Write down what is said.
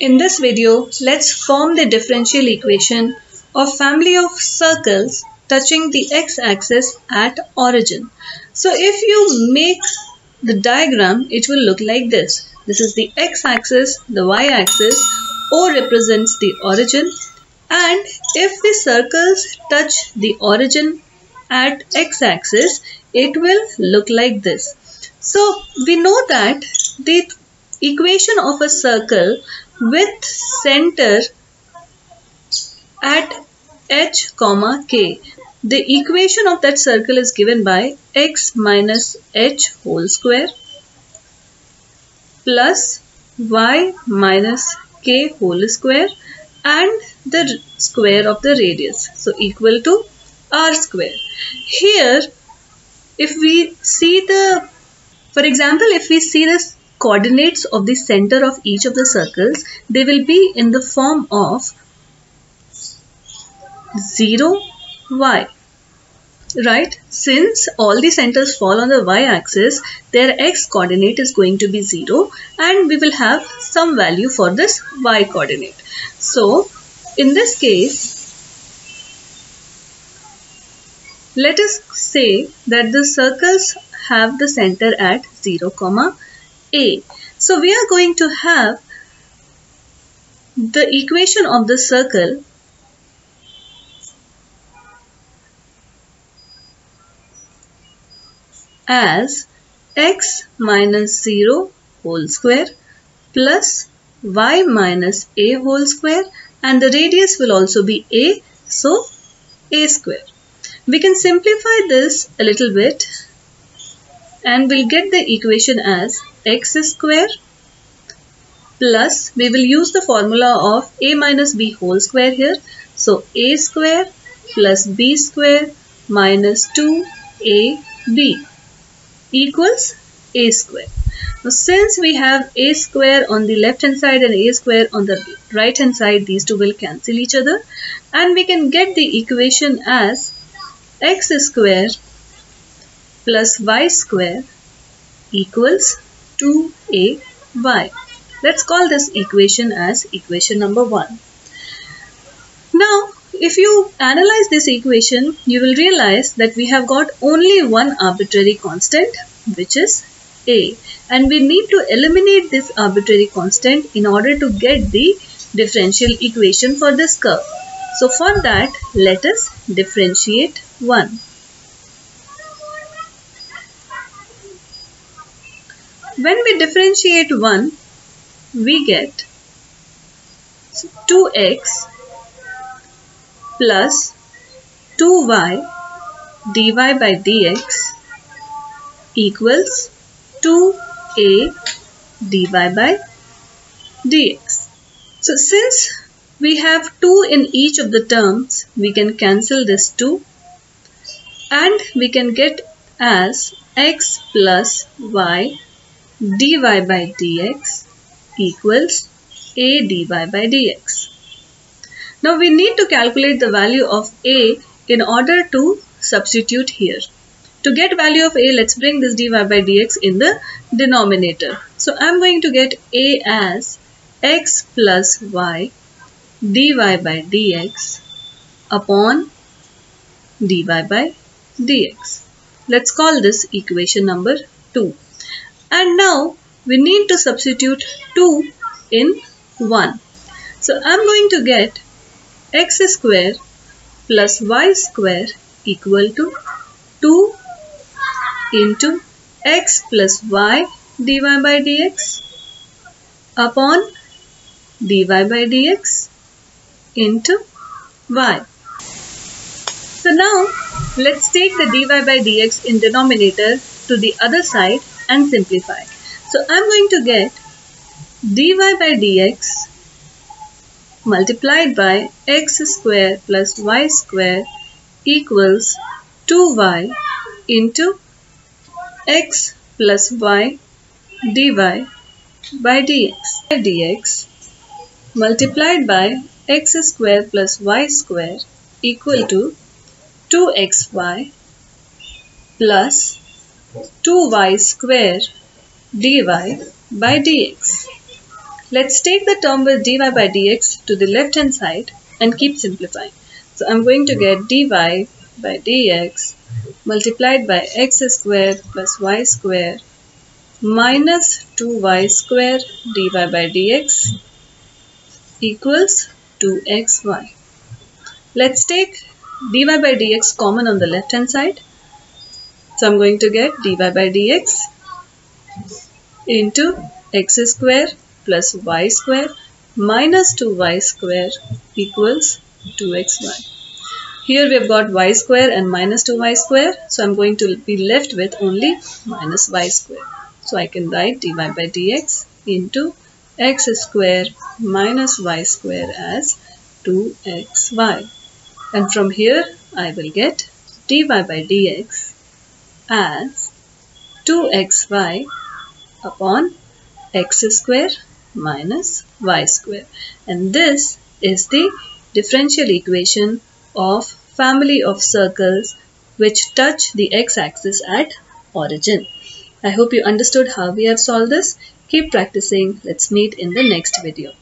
In this video, let's form the differential equation of family of circles touching the x-axis at origin. So if you make the diagram, it will look like this. This is the x-axis, the y-axis, O represents the origin, and if the circles touch the origin at x-axis, it will look like this. So we know that the equation of a circle with center at h, k. The equation of that circle is given by x minus h whole square plus y minus k whole square and the square of the radius. So equal to r square. Here, if we see the, for example, if we see this coordinates of the center of each of the circles, they will be in the form of 0, y, right? Since all the centers fall on the y-axis, their x-coordinate is going to be 0 and we will have some value for this y-coordinate. So, in this case, let us say that the circles have the center at 0, A. So we are going to have the equation of the circle as x minus 0 whole square plus y minus a whole square, and the radius will also be a, so a square. We can simplify this a little bit and we'll get the equation as x square plus, we will use the formula of a minus b whole square here. So a square plus b square minus 2ab equals a square. Now since we have a square on the left hand side and a square on the right hand side, these two will cancel each other and we can get the equation as x square plus y square equals 2ay. Let's call this equation as equation number 1. Now, if you analyze this equation, you will realize that we have got only one arbitrary constant, which is a, and we need to eliminate this arbitrary constant in order to get the differential equation for this curve. So for that, let us differentiate 1. When we differentiate 1, we get 2x plus 2y dy by dx equals 2a dy by dx. So since we have 2 in each of the terms, we can cancel this 2 and we can get as x plus y dy by dx equals a dy by dx. Now we need to calculate the value of a in order to substitute here. To get value of a, let's bring this dy by dx in the denominator. So I'm going to get a as x plus y dy by dx upon dy by dx. Let's call this equation number 2. And now we need to substitute 2 in 1. So I'm going to get x square plus y square equal to 2 into x plus y dy by dx upon dy by dx into y. So now let's take the dy by dx in denominator to the other side and simplify. So I'm going to get dy by dx multiplied by x square plus y square equals 2y into x plus y dy by dx multiplied by x square plus y square equal to 2xy plus 2y square dy by dx. Let's take the term with dy by dx to the left-hand side and keep simplifying. So I'm going to get dy by dx multiplied by x squared plus y squared minus 2y squared dy by dx equals 2xy. Let's take dy by dx common on the left-hand side. So I'm going to get dy by dx into x squared plus y square minus 2y square equals 2xy. Here we've got y square and minus 2y square, so I'm going to be left with only minus y square. So I can write dy by dx into x square minus y square as 2xy. And from here I will get dy by dx as 2xy upon x square minus y square, and this is the differential equation of family of circles which touch the x-axis at origin. I hope you understood how we have solved this. Keep practicing. Let's meet in the next video.